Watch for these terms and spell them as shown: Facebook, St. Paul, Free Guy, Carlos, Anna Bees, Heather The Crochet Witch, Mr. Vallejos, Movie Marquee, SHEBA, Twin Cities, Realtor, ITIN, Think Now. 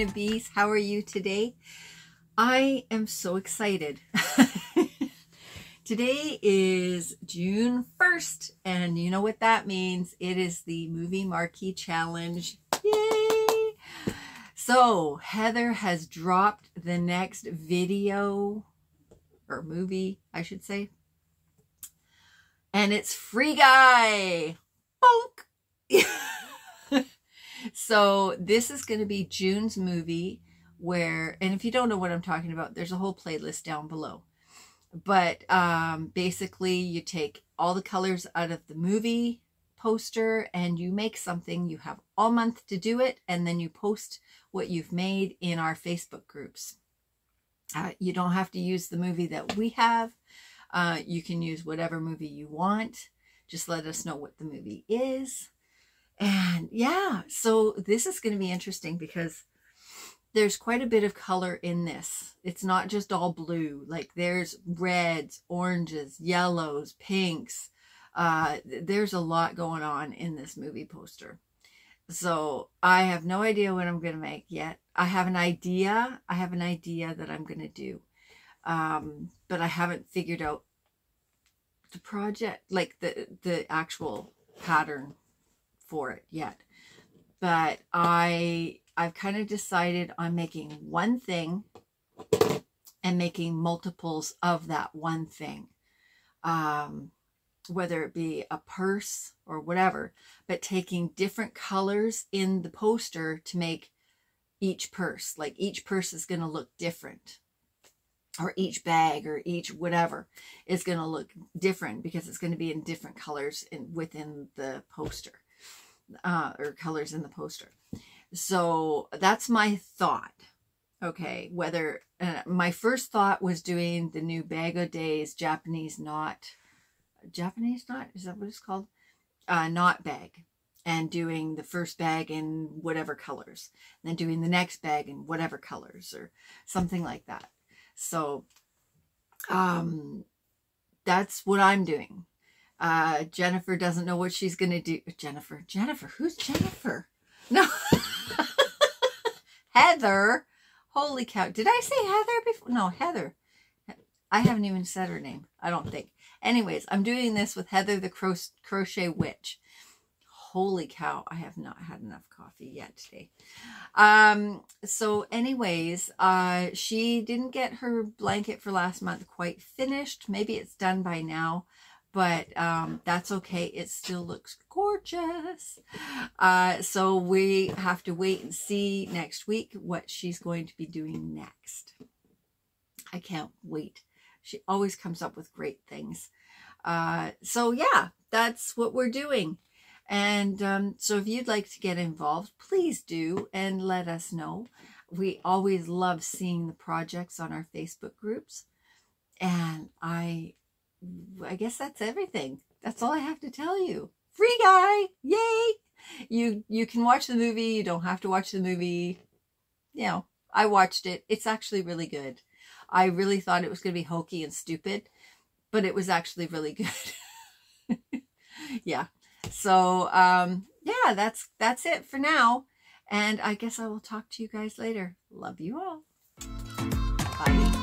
Anna Bees. How are you today? I am so excited. Today is June 1st, and you know what that means. It is the Movie Marquee Challenge. Yay! So Heather has dropped the next video, or movie, I should say. And it's Free Guy! Bonk! So this is going to be June's movie where, and if you don't know what I'm talking about, there's a whole playlist down below. But basically you take all the colors out of the movie poster and you make something. You have all month to do it, and then you post what you've made in our Facebook groups. You don't have to use the movie that we have. You can use whatever movie you want. Just let us know what the movie is. And yeah, so this is going to be interesting because there's quite a bit of color in this. It's not just all blue. Like there's reds, oranges, yellows, pinks. There's a lot going on in this movie poster. So I have no idea what I'm going to make yet. I have an idea. I have an idea that I'm going to do. But I haven't figured out the project, like the actual pattern for it yet. But I've kind of decided on making one thing and making multiples of that one thing, whether it be a purse or whatever, but taking different colors in the poster to make each purse. Like each purse is going to look different, or each bag or each whatever is going to look different because it's going to be in different colors within the poster, or colors in the poster. So that's my thought. Okay, whether my first thought was doing the new Bag of Days Japanese knot, is that what it's called? Knot bag, and doing the first bag in whatever colors, and then doing the next bag in whatever colors or something like that. So that's what I'm doing. Jennifer doesn't know what she's gonna do. Jennifer, who's Jennifer? No. Heather. Holy cow. Did I say Heather before? No, Heather. I haven't even said her name, I don't think. Anyways, I'm doing this with Heather the Crochet Witch. Holy cow. I have not had enough coffee yet today. So anyways, she didn't get her blanket for last month quite finished. Maybe it's done by now. But that's okay. It still looks gorgeous. So we have to wait and see next week what she's going to be doing next. I can't wait. She always comes up with great things. So yeah, that's what we're doing. And so if you'd like to get involved, please do and let us know. We always love seeing the projects on our Facebook groups. And I guess that's everything. That's all I have to tell you. Free Guy! Yay! You can watch the movie. You don't have to watch the movie. You know, I watched it. It's actually really good. I really thought it was going to be hokey and stupid, but it was actually really good. Yeah. So, yeah, that's it for now. And I guess I will talk to you guys later. Love you all. Bye.